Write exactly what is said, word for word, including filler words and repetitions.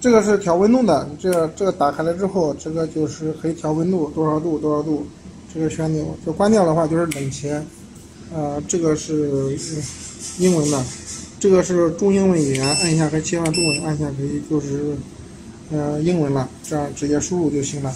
这个是调温度的，这个、这个打开了之后，这个就是可以调温度多少度多少度，这个旋钮就关掉的话就是冷前，呃，这个是英文的，这个是中英文语言，按一下可以切换中文，按一下可以就是呃英文了，这样直接输入就行了。